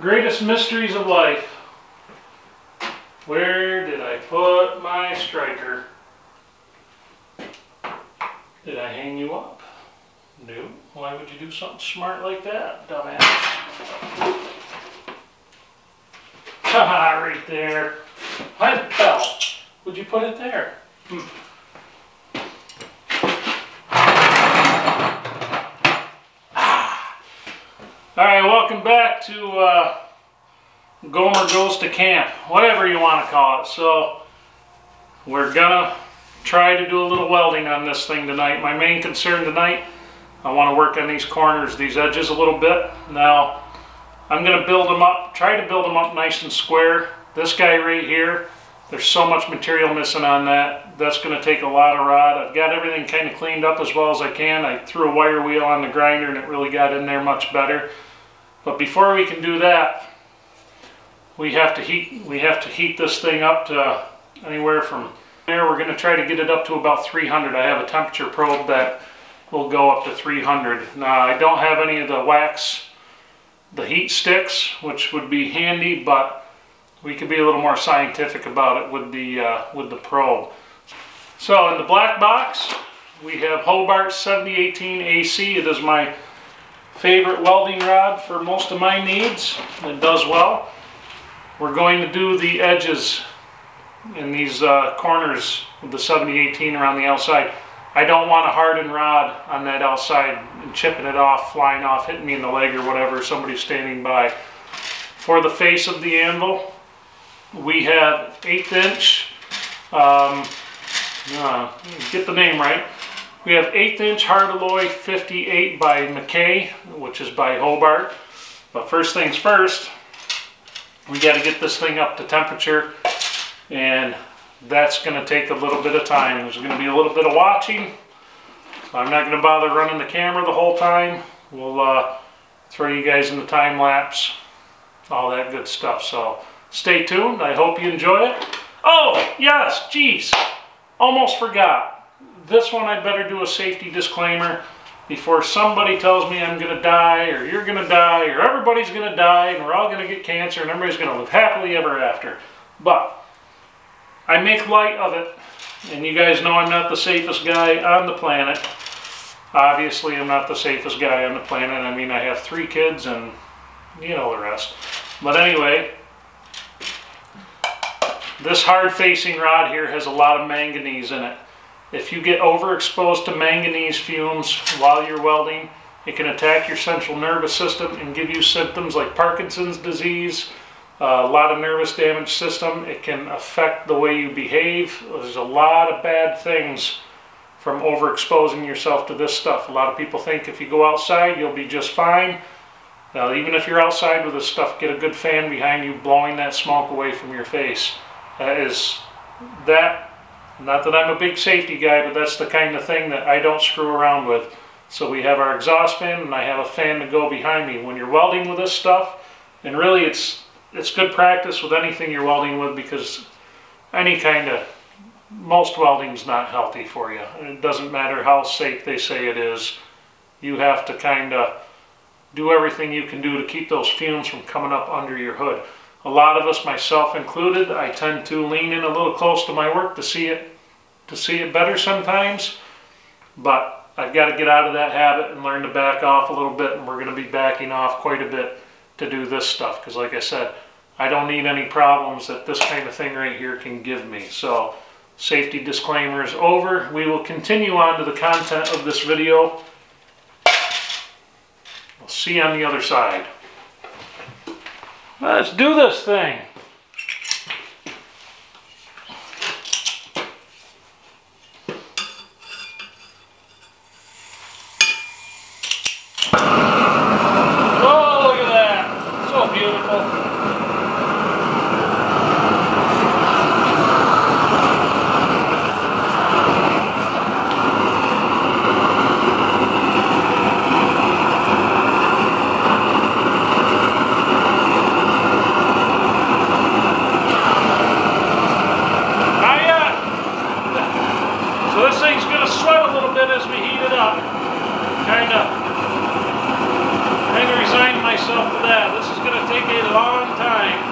Greatest mysteries of life. Where did I put my striker? Did I hang you up? No. Why would you do something smart like that, dumbass? Haha, right there. Why the hell would you put it there? Alright, welcome back to Gomer Goes to Camp, whatever you want to call it. So, we're gonna try to do a little welding on this thing tonight. My main concern tonight, I want to work on these corners, these edges a little bit. Now, I'm gonna build them up, try to build them up nice and square. This guy right here, there's so much material missing on that. That's gonna take a lot of rod. I've got everything kind of cleaned up as well as I can. I threw a wire wheel on the grinder and it really got in there much better. But before we can do that, we have to heat this thing up to anywhere from there. We're going to try to get it up to about 300. I have a temperature probe that will go up to 300. Now, I don't have any of the wax, the heat sticks, which would be handy, but we could be a little more scientific about it with the probe. So in the black box, we have Hobart 7018 AC. It is my favorite welding rod for most of my needs. It does well. We're going to do the edges in these corners with the 7018 around the outside. I don't want a hardened rod on that outside and chipping it off, flying off, hitting me in the leg or whatever, somebody standing by. For the face of the anvil, we have 1/8 inch, get the name right. We have 1/8 inch hard alloy 58 by McKay, which is by Hobart. But first things first, we got to get this thing up to temperature, and that's going to take a little bit of time. There's going to be a little bit of watching, so I'm not going to bother running the camera the whole time. We'll throw you guys in the time lapse, all that good stuff. So stay tuned. I hope you enjoy it. Oh yes, geez, almost forgot. This one I better do a safety disclaimer before somebody tells me I'm going to die, or you're going to die, or everybody's going to die, and we're all going to get cancer, and everybody's going to live happily ever after. But I make light of it, and you guys know I'm not the safest guy on the planet. Obviously, I'm not the safest guy on the planet. I mean, I have 3 kids, and you know the rest. But anyway, this hard-facing rod here has a lot of manganese in it. If you get overexposed to manganese fumes while you're welding, it can attack your central nervous system and give you symptoms like Parkinson's disease, a lot of nervous damage system. It can affect the way you behave. There's a lot of bad things from overexposing yourself to this stuff. A lot of people think if you go outside, you'll be just fine. Now, even if you're outside with this stuff, get a good fan behind you blowing that smoke away from your face. Not that I'm a big safety guy, but that's the kind of thing that I don't screw around with. So we have our exhaust fan, and I have a fan to go behind me. When you're welding with this stuff, and really it's good practice with anything you're welding with, because any kind of, most welding's not healthy for you. It doesn't matter how safe they say it is. You have to kind of do everything you can do to keep those fumes from coming up under your hood. A lot of us, myself included, I tend to lean in a little close to my work to see it better sometimes, but I've got to get out of that habit and learn to back off a little bit, and we're going to be backing off quite a bit to do this stuff, because like I said, I don't need any problems that this kind of thing right here can give me. So safety disclaimer is over. We will continue on to the content of this video. We'll see you on the other side. Let's do this thing. Kind of resigned myself to that. This is going to take a long time.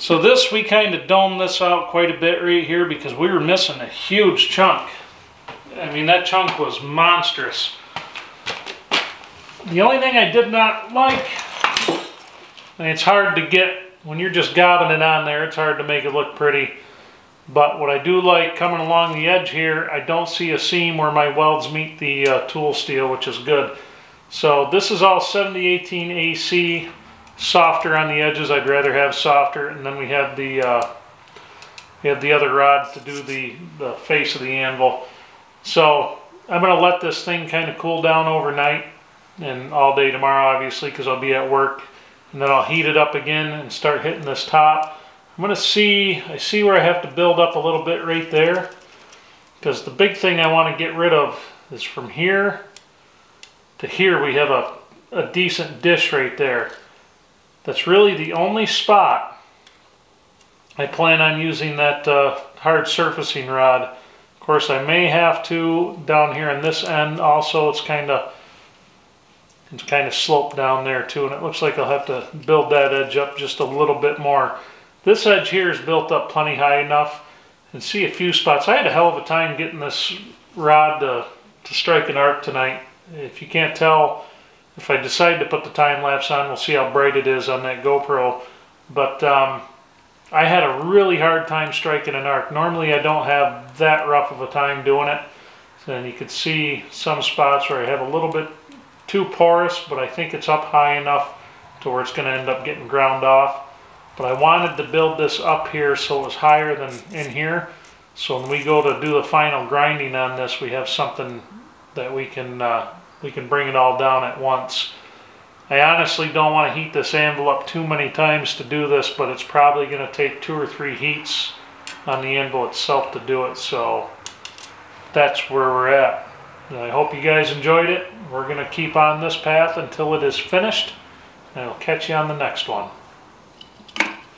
So this, we kind of domed this out quite a bit right here because we were missing a huge chunk. I mean, that chunk was monstrous. The only thing I did not like, and it's hard to get, when you're just gobbing it on there, it's hard to make it look pretty. But what I do like, coming along the edge here, I don't see a seam where my welds meet the tool steel, which is good. So this is all 7018 AC. Softer on the edges, I'd rather have softer, and then we had the other rods to do the face of the anvil. So I'm going to let this thing kind of cool down overnight and all day tomorrow, obviously, because I'll be at work, and then I'll heat it up again and start hitting this top. I'm going to see, I see where I have to build up a little bit right there, because the big thing I want to get rid of is from here to here. We have a decent dish right there. That's really the only spot I plan on using that hard surfacing rod. Of course, I may have to down here in this end also. It's kind of sloped down there too, and it looks like I'll have to build that edge up just a little bit more. This edge here is built up plenty high enough, and see a few spots. I had a hell of a time getting this rod to strike an arc tonight. If you can't tell, if I decide to put the time lapse on, we'll see how bright it is on that GoPro. But I had a really hard time striking an arc. Normally I don't have that rough of a time doing it. And you could see some spots where I have a little bit too porous, but I think it's up high enough to where it's going to end up getting ground off. But I wanted to build this up here so it was higher than in here. So when we go to do the final grinding on this, we have something that we can bring it all down at once. I honestly don't want to heat this anvil too many times to do this, but it's probably going to take 2 or 3 heats on the anvil itself to do it, so that's where we're at. And I hope you guys enjoyed it. We're going to keep on this path until it is finished, and I'll catch you on the next one.